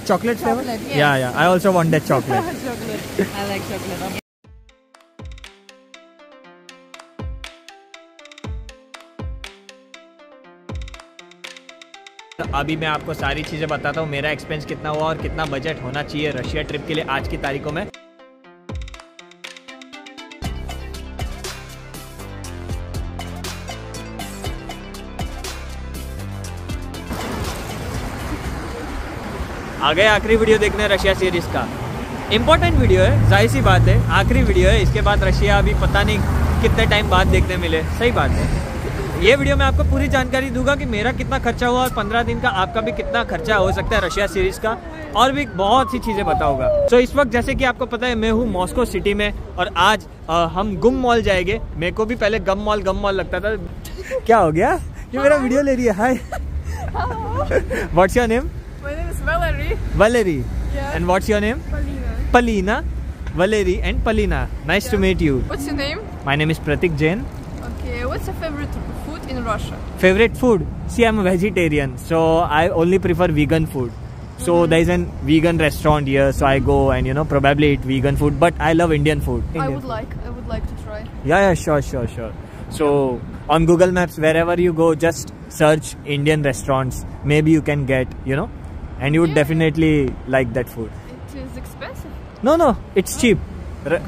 Chocolate flavor? Yes. Yeah. I also want that chocolate. Chocolate. I like chocolate. अभी मैं आपको सारी चीज़ें बताता हूँ मेरा एक्सपेंस कितना हुआ और कितना बजट होना चाहिए रशिया ट्रिप के लिए आज की तारीखों में। आ गए आखिरी वीडियो देखने रशिया सीरीज का, इम्पोर्टेंट वीडियो है, जाहिर सी बात है आखिरी वीडियो है, इसके बाद रशिया अभी पता नहीं कितने टाइम बाद देखने मिले, सही बात है। ये वीडियो मैं आपको पूरी जानकारी दूंगा कि मेरा कितना खर्चा हुआ और 15 दिन का आपका भी कितना खर्चा हो सकता है रशिया सीरीज का, और भी बहुत सी चीज़ें बताऊंगा। तो इस वक्त जैसे कि आपको पता है मैं हूँ मॉस्को सिटी में और आज हम गुम मॉल जाएंगे। मेरे को भी पहले गम मॉल लगता था। क्या हो गया? ये मेरा वीडियो ले रही है। Hi, what's your name? My name is Valerie. Valerie and what's your name? Polina. Polina, Valerie and Polina, nice to meet you. What's your name? My name is Prateek Jain. Okay, what's your favorite food in Russia? Favorite food? See, I'm a vegetarian, so I only prefer vegan food. So There's a vegan restaurant here, so I go and probably eat vegan food. But I love Indian food. I would like to try. Yeah, sure. So on Google Maps, wherever you go, just search Indian restaurants. Maybe you can get, and you would definitely like that food. It is expensive. No, it's cheap.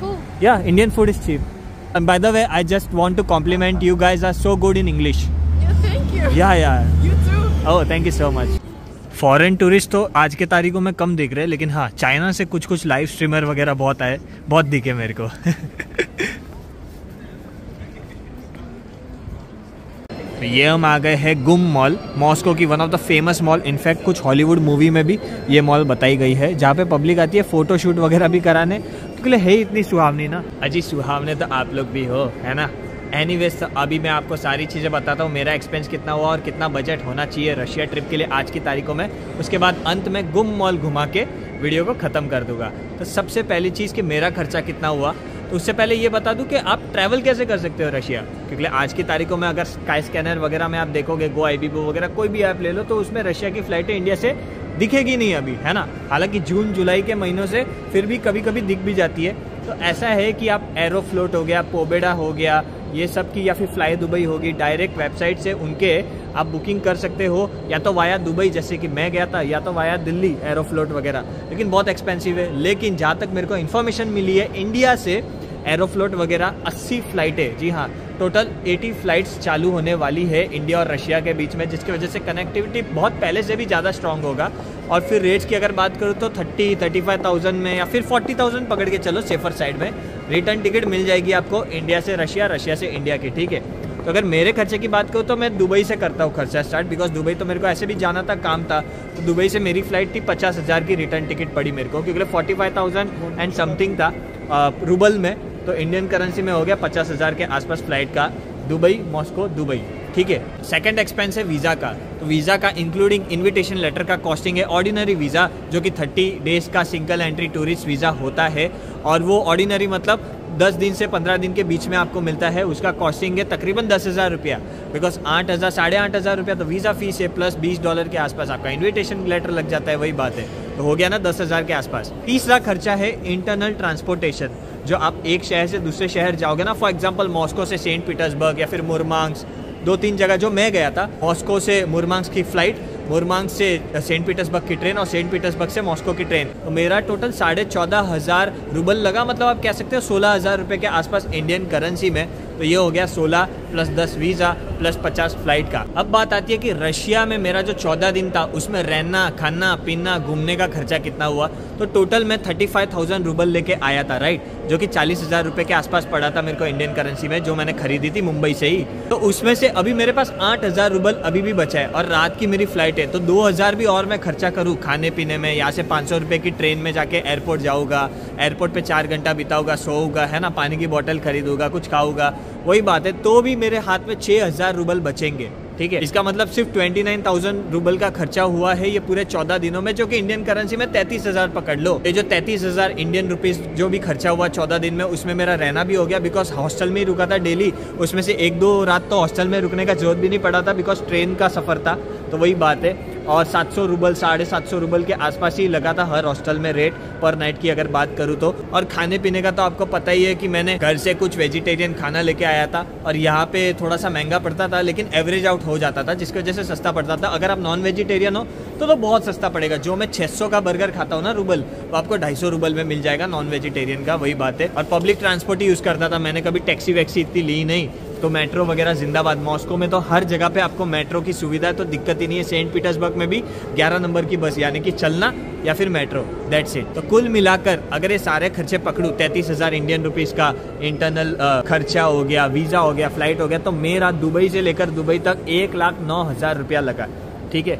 Cool. Yeah, Indian food is cheap. And by the way, I just want to compliment you guys are so good in English. Yeah, thank you. Yeah. You too. Oh, thank you so much. Foreign tourists तो आज के तारीखों में कम दिख रहे हैं, लेकिन हाँ चाइना से कुछ लाइव स्ट्रीमर वगैरह बहुत दिखे मेरे को। तो ये हम आ गए हैं गुम मॉल, मॉस्को की one of the famous mall. In fact कुछ हॉलीवुड मूवी में भी ये मॉल बताई गई है, जहाँ पे पब्लिक आती है फोटोशूट वगैरह भी कराने के लिए। है इतनी सुहावनी ना, अजी सुहावने तो आप लोग भी हो, है ना। एनीवेज, अभी मैं आपको सारी चीज़ें बताता हूँ मेरा एक्सपेंस कितना हुआ और कितना बजट होना चाहिए रशिया ट्रिप के लिए आज की तारीखों में। उसके बाद अंत में गुम मॉल घुमा के वीडियो को ख़त्म कर दूंगा। तो सबसे पहली चीज़ कि मेरा खर्चा कितना हुआ, तो उससे पहले ये बता दूं कि आप ट्रैवल कैसे कर सकते हो रशिया, क्योंकि आज की तारीखों में अगर स्काई स्कैनर वगैरह में आप देखोगे, गो आई बी बो वगैरह कोई भी ऐप ले लो, तो उसमें रशिया की फ़्लाइटें इंडिया से दिखेगी नहीं अभी, है ना। हालांकि जून जुलाई के महीनों से फिर भी कभी कभी दिख भी जाती है। तो ऐसा है कि आप एरोफ्लोट हो गया, पोबेडा हो गया, ये सब की, या फिर फ्लाई दुबई होगी, डायरेक्ट वेबसाइट से उनके आप बुकिंग कर सकते हो, या तो वाया दुबई जैसे कि मैं गया था, या तो वाया दिल्ली एरोफ्लोट वगैरह, लेकिन बहुत एक्सपेंसिव है। लेकिन जहाँ तक मेरे को इन्फॉर्मेशन मिली है, इंडिया से एरोफ्लोट वगैरह 80 फ्लाइटें, जी हाँ, टोटल 80 फ्लाइट्स चालू होने वाली है इंडिया और रशिया के बीच में, जिसकी वजह से कनेक्टिविटी बहुत पहले से भी ज़्यादा स्ट्रॉन्ग होगा। और फिर रेट्स की अगर बात करूँ तो 35,000 में या फिर 40,000 पकड़ के चलो सेफर साइड में, रिटर्न टिकट मिल जाएगी आपको इंडिया से रशिया, रशिया से इंडिया की, ठीक है। तो अगर मेरे खर्चे की बात करूँ तो मैं दुबई से करता हूँ खर्चा स्टार्ट, बिकॉज दुबई तो मेरे को ऐसे भी जाना था, काम था, तो दुबई से मेरी फ़्लाइट थी 50,000 की, रिटर्न टिकट पड़ी मेरे को, क्योंकि 45,000 एंड समथिंग था रूबल में, तो इंडियन करेंसी में हो गया 50,000 के आसपास फ्लाइट का, दुबई मॉस्को दुबई, ठीक है। सेकंड एक्सपेंस है वीज़ा का, तो वीज़ा का इंक्लूडिंग इनविटेशन लेटर का कॉस्टिंग है ऑर्डिनरी वीज़ा, जो कि 30 डेज़ का सिंगल एंट्री टूरिस्ट वीज़ा होता है, और वो ऑर्डिनरी मतलब 10 दिन से 15 दिन के बीच में आपको मिलता है। उसका कॉस्टिंग है तकरीबन 10,000 रुपया, बिकॉज 8,000 साढ़े 8,000 रुपया तो वीज़ा फ़ीस है, प्लस $20 के आसपास आपका इन्विटेशन लेटर लग जाता है, वही बात है, तो हो गया ना 10,000 के आसपास। तीसरा खर्चा है इंटरनल ट्रांसपोर्टेशन, जो आप एक शहर से दूसरे शहर जाओगे ना, फॉर एग्जांपल मॉस्को से सेंट पीटर्सबर्ग या फिर मुरमांस्क, 2-3 जगह जो मैं गया था, मॉस्को से मुरमांस्क की फ़्लाइट, मुरमांस्क से सेंट पीटर्सबर्ग की ट्रेन और सेंट पीटर्सबर्ग से मॉस्को की ट्रेन, तो मेरा टोटल साढ़े 14,000 रूबल लगा, मतलब आप कह सकते हो 16,000 रुपये के आसपास इंडियन करेंसी में। तो ये हो गया 16 प्लस 10 वीज़ा प्लस 50 फ्लाइट का। अब बात आती है कि रशिया में मेरा जो 14 दिन था उसमें रहना, खाना, पीना, घूमने का खर्चा कितना हुआ, तो टोटल मैं 35,000 रूबल लेके आया था, राइट, जो कि 40,000 रुपये के आसपास पड़ा था मेरे को इंडियन करेंसी में, जो मैंने खरीदी थी मुंबई से ही। तो उसमें से अभी मेरे पास 8,000 रूबल अभी भी बचा है, और रात की मेरी फ्लाइट है, तो 2,000 भी और मैं खर्चा करूँ खाने पीने में। यहाँ से 500 रुपये की ट्रेन में जाके एयरपोर्ट जाऊँगा, एयरपोर्ट पर 4 घंटा बिताऊँगा, सोऊँगा, है ना, पानी की बॉटल खरीदूँगा, कुछ खाऊँगा, वही बात है, तो भी मेरे हाथ में 6,000 रूबल बचेंगे, ठीक है। इसका मतलब सिर्फ 29,000 रूबल का खर्चा हुआ है ये पूरे 14 दिनों में, जो कि इंडियन करेंसी में 33,000 पकड़ लो। ये जो 33,000 इंडियन रुपीस जो भी खर्चा हुआ 14 दिन में, उसमें मेरा रहना भी हो गया, बिकॉज हॉस्टल में ही रुका था डेली, उसमें से 1-2 रात तो हॉस्टल में रुकने का जरूरत भी नहीं पड़ा था, बिकॉज ट्रेन का सफ़र था, तो वही बात है। और 700 रूबल 750 रूबल के आसपास ही लगा था हर हॉस्टल में रेट पर नाइट की अगर बात करूँ तो। और खाने पीने का तो आपको पता ही है कि मैंने घर से कुछ वेजिटेरियन खाना लेके आया था और यहाँ पे थोड़ा सा महंगा पड़ता था लेकिन एवरेज आउट हो जाता था जिसकी वजह से सस्ता पड़ता था। अगर आप नॉन वेजिटेरियन हो तो बहुत सस्ता पड़ेगा। जो मैं 600 का बर्गर खाता हूँ ना रूबल, तो आपको 250 रूबल में मिल जाएगा नॉन वेजिटेरियन का, वही बात है। और पब्लिक ट्रांसपोर्ट ही यूज़ करता था, मैंने कभी टैक्सी वैक्सी इतनी ली नहीं। तो मेट्रो वगैरह जिंदाबाद। मॉस्को में तो हर जगह पे आपको मेट्रो की सुविधा है तो दिक्कत ही नहीं है। सेंट पीटर्सबर्ग में भी 11 नंबर की बस यानी कि चलना या फिर मेट्रो, दैट्स इट। तो कुल मिलाकर अगर ये सारे खर्चे पकड़ूँ 33,000 इंडियन रुपीस का इंटरनल खर्चा हो गया, वीज़ा हो गया, फ्लाइट हो गया, तो मेरा दुबई से लेकर दुबई तक 1,09,000 रुपया लगा, ठीक है।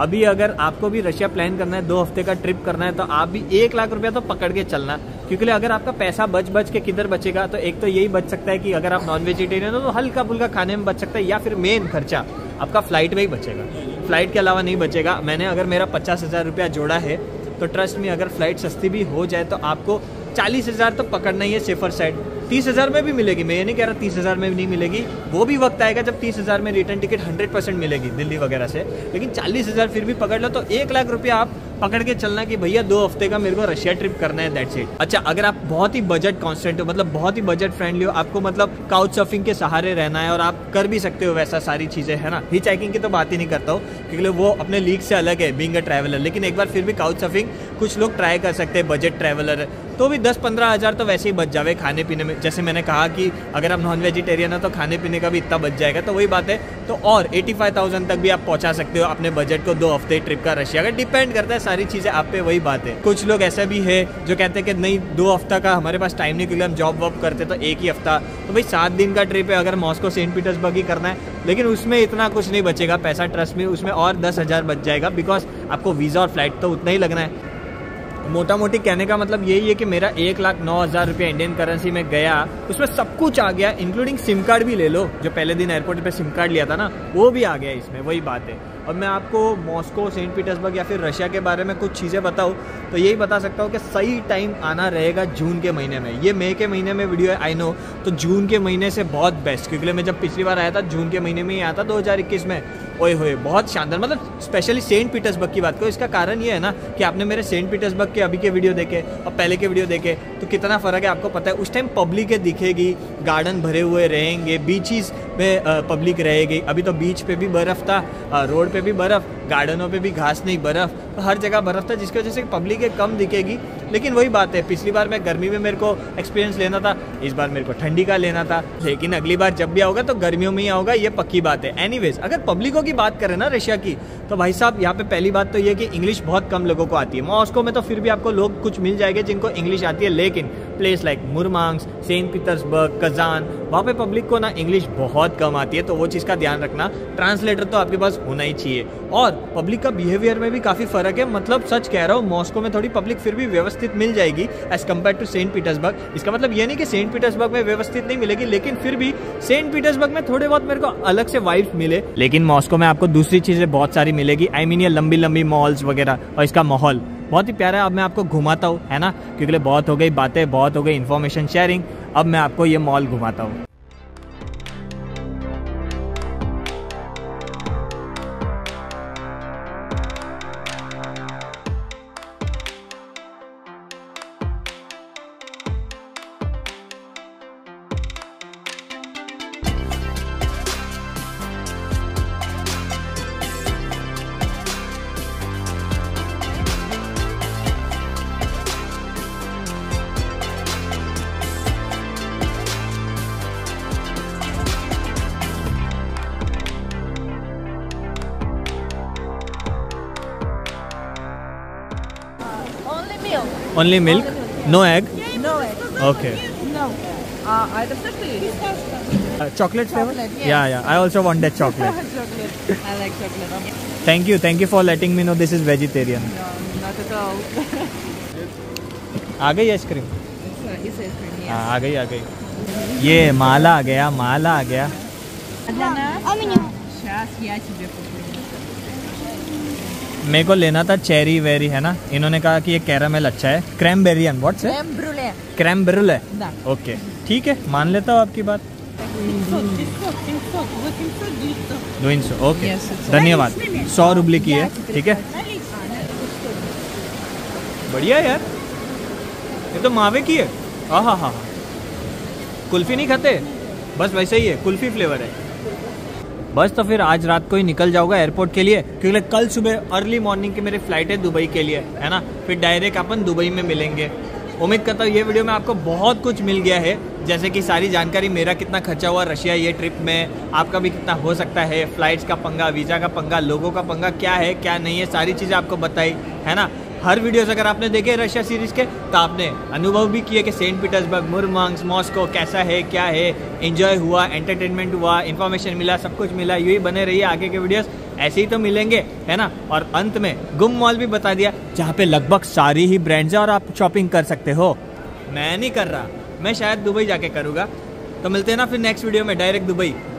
अभी अगर आपको भी रशिया प्लान करना है, 2 हफ्ते का ट्रिप करना है, तो आप भी 1,00,000 रुपया तो पकड़ के चलना, क्योंकि अगर आपका पैसा बच के किधर बचेगा, तो एक तो यही बच सकता है कि अगर आप नॉन वेजिटेरियन हो तो हल्का फुल्का खाने में बच सकता है, या फिर मेन खर्चा आपका फ्लाइट में ही बचेगा, फ्लाइट के अलावा नहीं बचेगा। मैंने अगर मेरा 50,000 रुपया जोड़ा है तो ट्रस्ट में अगर फ्लाइट सस्ती भी हो जाए तो आपको 40,000 तो पकड़ना ही है सेफर साइड। 30,000 में भी मिलेगी, मैं ये नहीं कह रहा 30,000 में भी नहीं मिलेगी, वो भी वक्त आएगा जब 30,000 में रिटर्न टिकट 100% मिलेगी दिल्ली वगैरह से, लेकिन 40,000 फिर भी पकड़ लो तो 1,00,000 रुपया आप पकड़ के चलना कि भैया 2 हफ्ते का मेरे को रशिया ट्रिप करना है, दैट्स इट। अच्छा, अगर आप बहुत ही बजट कॉन्स्टेंट हो, मतलब बहुत ही बजट फ्रेंडली हो, आपको मतलब काउच सर्फिंग के सहारे रहना है और आप कर भी सकते हो वैसा सारी चीज़ें, है ना। हिच हाइकिंग की तो बात ही नहीं करता हूँ क्योंकि वो अपने लीग से अलग है बीइंग अ ट्रैवलर, लेकिन एक बार फिर भी काउच सर्फिंग कुछ लोग ट्राई कर सकते हैं, बजट ट्रैवलर तो भी 10-15 हज़ार तो वैसे ही बच जावे खाने पीने में। जैसे मैंने कहा कि अगर आप नॉन वेजिटेरियन हो तो खाने पीने का भी इतना बच जाएगा, तो वही बात है। तो और 85,000 तक भी आप पहुँचा सकते हो अपने बजट को 2 हफ्ते ट्रिप का रशिया का, डिपेंड करता है सारी चीज़ें आप पे, वही बात है। कुछ लोग ऐसा भी है जो कहते हैं कि नहीं 2 हफ्ता का हमारे पास टाइम नहीं, क्योंकि हम जॉब वॉब करते तो 1 ही हफ्ता, तो भाई 7 दिन का ट्रिप है अगर मॉस्को सेंट पीटर्सबर्ग ही करना है, लेकिन उसमें इतना कुछ नहीं बचेगा पैसा, ट्रस्ट में उसमें और 10,000 बच जाएगा, बिकॉज आपको वीज़ा और फ्लाइट तो उतना ही लगना है। मोटा मोटी कहने का मतलब यही है कि मेरा 1,09,000 रुपया इंडियन करेंसी में गया, उसमें सब कुछ आ गया, इंक्लूडिंग सिम कार्ड भी ले लो, जो पहले दिन एयरपोर्ट पे सिम कार्ड लिया था ना वो भी आ गया इसमें, वही बात है। और मैं आपको मॉस्को सेंट पीटर्सबर्ग या फिर रशिया के बारे में कुछ चीज़ें बताऊँ तो यही बता सकता हूँ कि सही टाइम आना रहेगा जून के महीने में। ये मई के महीने में वीडियो है, आई नो, तो जून के महीने से बहुत बेस्ट, क्योंकि मैं जब पिछली बार आया था जून के महीने में ही आया था 2021 में, ओए होए बहुत शानदार। मतलब स्पेशली सेंट पीटर्सबर्ग की बात करो, इसका कारण ये है ना कि आपने मेरे सेंट पीटर्सबर्ग के अभी के वीडियो देखे और पहले के वीडियो देखे तो कितना फ़र्क है आपको पता है। उस टाइम पब्लिक दिखेगी, गार्डन भरे हुए रहेंगे, बीचेस में पब्लिक रहेगी, अभी तो बीच पे भी बर्फ़ था, रोड पे भी बर्फ़, गार्डनों पे भी घास नहीं बर्फ़, तो हर जगह बर्फ़ था, जिसकी वजह से पब्लिक कम दिखेगी। लेकिन वही बात है, पिछली बार मैं गर्मी में मेरे को एक्सपीरियंस लेना था, इस बार मेरे को ठंडी का लेना था, लेकिन अगली बार जब भी आओगा तो गर्मियों में ही आओगा, ये पक्की बात है। एनीवेज, अगर पब्लिकों की बात करें ना रशिया की, तो भाई साहब यहाँ पे पहली बात तो ये कि इंग्लिश बहुत कम लोगों को आती है। मॉस्को में तो फिर भी आपको लोग कुछ मिल जाएंगे जिनको इंग्लिश आती है, लेकिन place like Murmansk, Saint Petersburg, Kazan, वहाँ पे पब्लिक को ना इंग्लिश बहुत कम आती है, तो वो चीज़ का ध्यान रखना, ट्रांसलेटर तो आपके पास होना ही चाहिए। और पब्लिक का बिहेवियर में भी काफ़ी फ़र्क है, मतलब सच कह रहा हूँ, मॉस्को में थोड़ी पब्लिक फिर भी व्यवस्थित मिल जाएगी as compare to Saint Petersburg. इसका मतलब ये नहीं कि सेंट पीटर्सबर्ग में व्यवस्थित नहीं मिलेगी, लेकिन फिर भी सेंट पीटर्सबर्ग में थोड़े बहुत मेरे को अलग से वाइब्स मिले, लेकिन मॉस्को में आपको दूसरी चीज़ें बहुत सारी मिलेगी, आई मीन ये लंबी लंबी मॉल्स वगैरह, और इसका माहौल बहुत ही प्यारा है। अब मैं आपको घुमाता हूँ, है ना, क्योंकि बहुत हो गई बातें, बहुत हो गई इन्फॉर्मेशन शेयरिंग, अब मैं आपको ये मॉल घुमाता हूँ। Only milk? No egg? No egg. Okay. No. Either chocolate flavor? Yes. Yeah. I also want that chocolate. Chocolate. I like chocolate. Thank you for letting me know this is vegetarian. No, not at all. आ गई ice cream? Yes, ice cream. Yes. हाँ, आ गई. ये माला आ गया. मेरे को लेना था cherry very, है ना, इन्होंने कहा कि ये कैरामेल अच्छा है, क्रैमबेरी एंड व्हाट्स है, क्रैम ब्रूले, ओके ठीक है, मान लेता हूँ आपकी बात। 200 ओके धन्यवाद। 100 रुपए की है ठीक है बढ़िया यार। ये तो मावे की है। हाँ हाँ हाँ कुल्फ़ी नहीं खाते बस वैसे ही है कुल्फ़ी फ्लेवर है। बस तो फिर आज रात को ही निकल जाऊंगा एयरपोर्ट के लिए क्योंकि कल सुबह अर्ली मॉर्निंग की मेरी फ्लाइट है दुबई के लिए है ना। फिर डायरेक्ट अपन दुबई में मिलेंगे। उम्मीद करता हूँ ये वीडियो में आपको बहुत कुछ मिल गया है जैसे कि सारी जानकारी मेरा कितना खर्चा हुआ रशिया ये ट्रिप में, आपका भी कितना हो सकता है, फ्लाइट्स का पंगा, वीज़ा का पंगा, लोगों का पंगा क्या है क्या नहीं है, सारी चीज़ें आपको बताई है ना। हर वीडियोस अगर आपने देखे रशिया सीरीज़ के तो आपने अनुभव भी किए कि सेंट पीटर्सबर्ग, मुरमांस्क, मॉस्को कैसा है क्या है, एंजॉय हुआ, एंटरटेनमेंट हुआ, इन्फॉर्मेशन मिला, सब कुछ मिला। यूँ ही बने रहिए आगे के वीडियोस ऐसे ही तो मिलेंगे है ना। और अंत में गुम मॉल भी बता दिया जहाँ पे लगभग सारी ही ब्रांड्स हैं और आप शॉपिंग कर सकते हो। मैं नहीं कर रहा, मैं शायद दुबई जाके करूँगा। तो मिलते हैं ना फिर नेक्स्ट वीडियो में डायरेक्ट दुबई।